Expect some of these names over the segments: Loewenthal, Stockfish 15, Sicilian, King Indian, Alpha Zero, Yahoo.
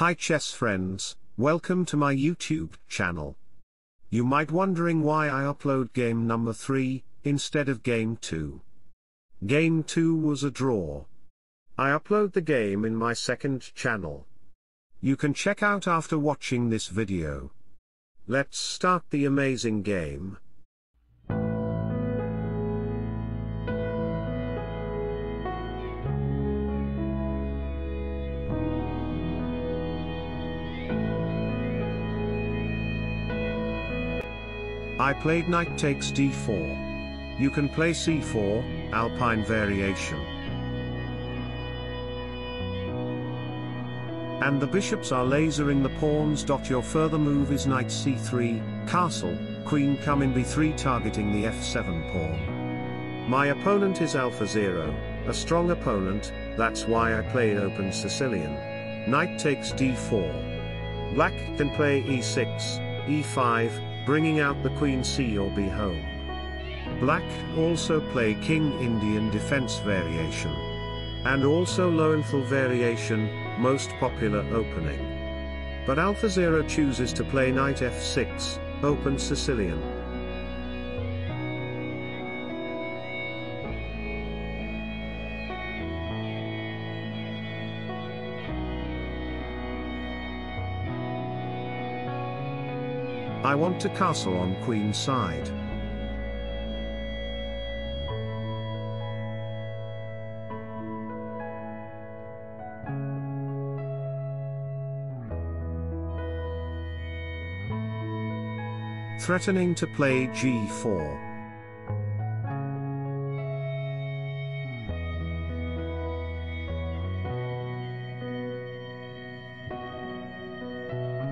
Hi chess friends, welcome to my YouTube channel. You might wondering why I upload game number 3, instead of game 2. Game 2 was a draw. I upload the game in my second channel. You can check out after watching this video. Let's start the amazing game. I played knight takes d4. You can play c4, Alpine variation. And the bishops are lasering the pawns. Your further move is knight c3, castle, queen come in b3 targeting the f7 pawn. My opponent is Alpha Zero, a strong opponent, that's why I played open Sicilian. Knight takes d4. Black can play e6, e5, bringing out the queen c or b home. Black also play King Indian defense variation. And also Loewenthal variation, most popular opening. But Alpha Zero chooses to play knight f6, open Sicilian. I want to castle on queen side. Threatening to play g4.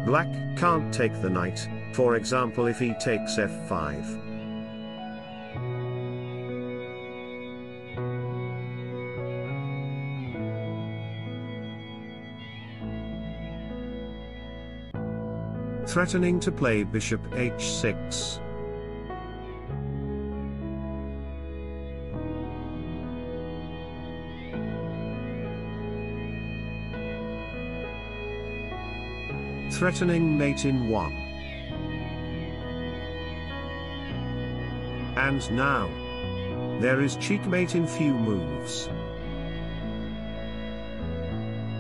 Black can't take the knight, for example if he takes f5. Threatening to play bishop h6. Threatening mate in one. And now, there is checkmate in few moves.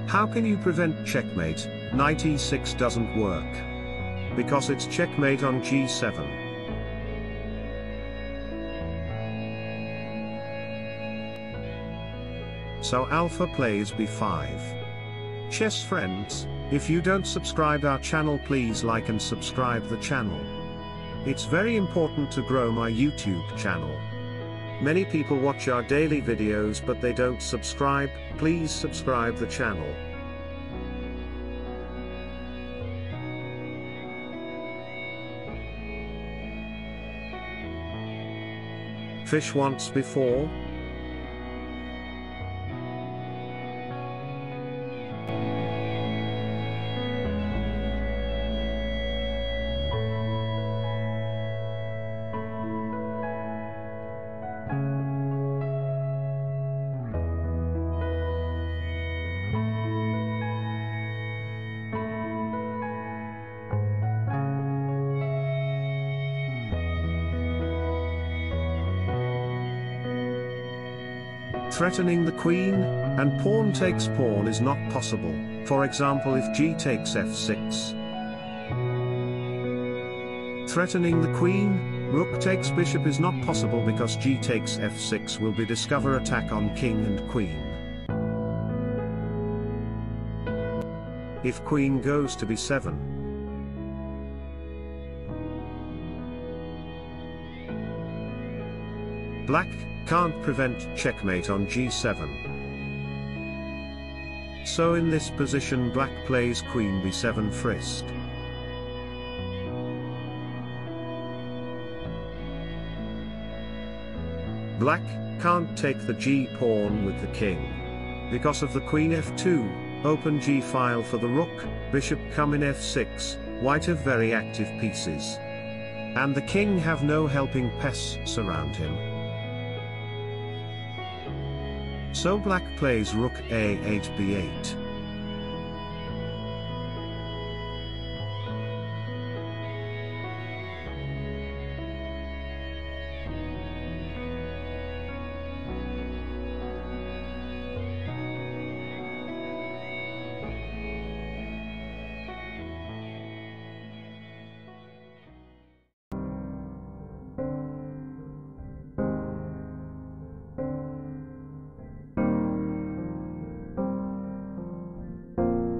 How can you prevent checkmate? Knight e6 doesn't work. Because it's checkmate on g7. So Alpha plays b5. Chess friends, if you don't subscribe our channel, please like and subscribe the channel. It's very important to grow my YouTube channel. Many people watch our daily videos but they don't subscribe. Please subscribe the channel. Fish once before. Threatening the queen, and pawn takes pawn is not possible, for example if g takes f6. Threatening the queen, rook takes bishop is not possible because g takes f6 will be discover attack on king and queen. If queen goes to b7, Black can't prevent checkmate on g7. So in this position Black plays queen b7 frisked. Black can't take the g pawn with the king. Because of the queen f2, open g file for the rook, bishop come in f6, white have very active pieces. And the king have no helping pests surround him. So Black plays rook a8 b8.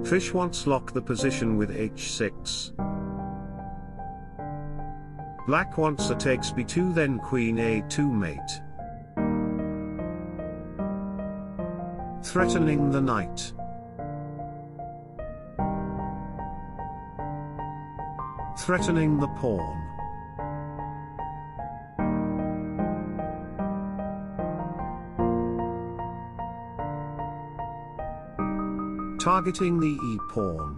Fish wants lock the position with h6. Black wants a takes b2 then queen a2 mate. Threatening the knight. Threatening the pawn. Targeting the e-pawn.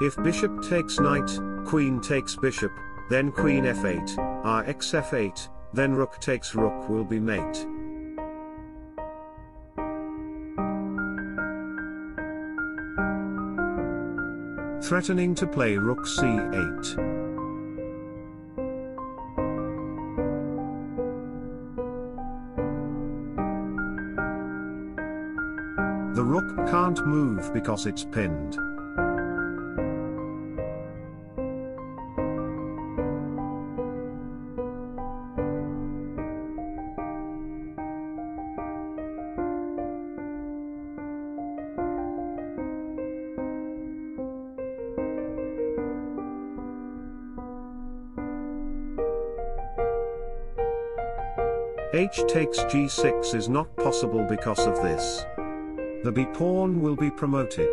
If bishop takes knight, queen takes bishop, then queen f8, Rxf8, then rook takes rook will be mate. Threatening to play rook c8. The rook can't move because it's pinned. H takes g6 is not possible because of this. The b pawn will be promoted.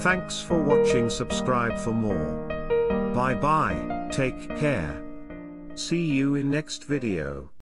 Thanks for watching. Subscribe for more. Bye bye, take care. See you in next video.